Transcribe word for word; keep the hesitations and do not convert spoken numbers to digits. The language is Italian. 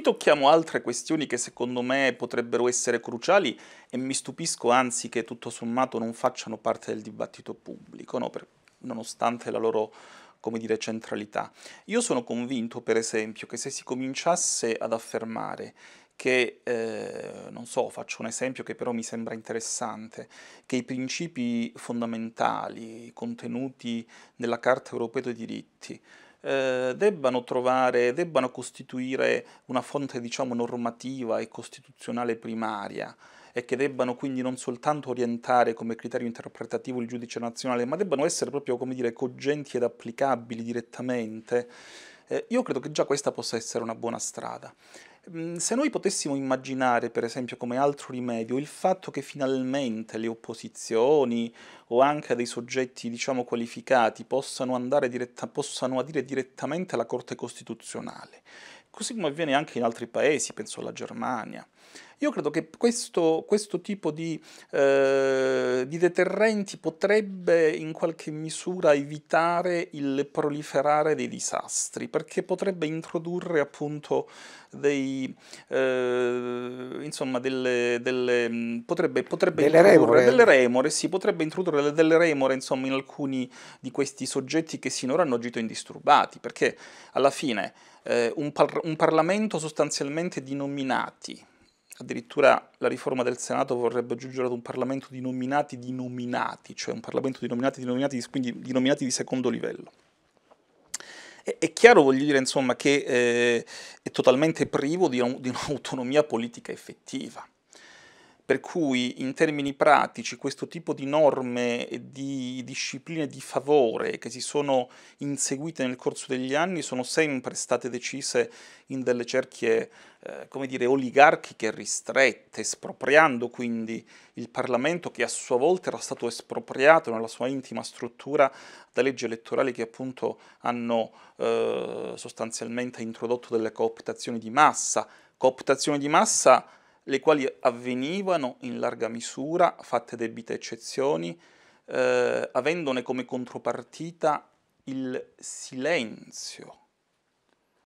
qui tocchiamo altre questioni che secondo me potrebbero essere cruciali e mi stupisco anzi che tutto sommato non facciano parte del dibattito pubblico, no? Per, nonostante la loro, come dire, centralità. Io sono convinto, per esempio, che se si cominciasse ad affermare che, eh, non so, faccio un esempio che però mi sembra interessante, che i principi fondamentali contenuti nella Carta Europea dei Diritti eh, debbano trovare, debbano costituire una fonte, diciamo, normativa e costituzionale primaria, e che debbano quindi non soltanto orientare come criterio interpretativo il giudice nazionale, ma debbano essere proprio, come dire, cogenti ed applicabili direttamente, eh, io credo che già questa possa essere una buona strada. Se noi potessimo immaginare, per esempio, come altro rimedio il fatto che finalmente le opposizioni o anche dei soggetti, diciamo, qualificati possano, andare diretta, possano adire direttamente alla Corte Costituzionale, così come avviene anche in altri paesi, penso alla Germania, io credo che questo, questo tipo di, eh, di deterrenti potrebbe in qualche misura evitare il proliferare dei disastri, perché potrebbe introdurre appunto dei, eh, insomma, delle, delle, potrebbe, potrebbe delle remore, delle remore, sì, potrebbe introdurre delle remore, insomma, in alcuni di questi soggetti che sinora hanno agito indisturbati, perché alla fine eh, un, par- un Parlamento sostanzialmente di nominati. Addirittura la riforma del Senato vorrebbe giungere ad un Parlamento di nominati di nominati, cioè un Parlamento di nominati di nominati, quindi di nominati di secondo livello. È, è chiaro, voglio dire, insomma, che eh, è totalmente privo di, di un'autonomia politica effettiva. Per cui in termini pratici questo tipo di norme e di discipline di favore che si sono inseguite nel corso degli anni sono sempre state decise in delle cerchie, eh, come dire, oligarchiche ristrette, espropriando quindi il Parlamento, che a sua volta era stato espropriato nella sua intima struttura da leggi elettorali che appunto hanno eh, sostanzialmente introdotto delle cooptazioni di massa, cooptazioni di massa le quali avvenivano in larga misura, fatte debite eccezioni, eh, avendone come contropartita il silenzio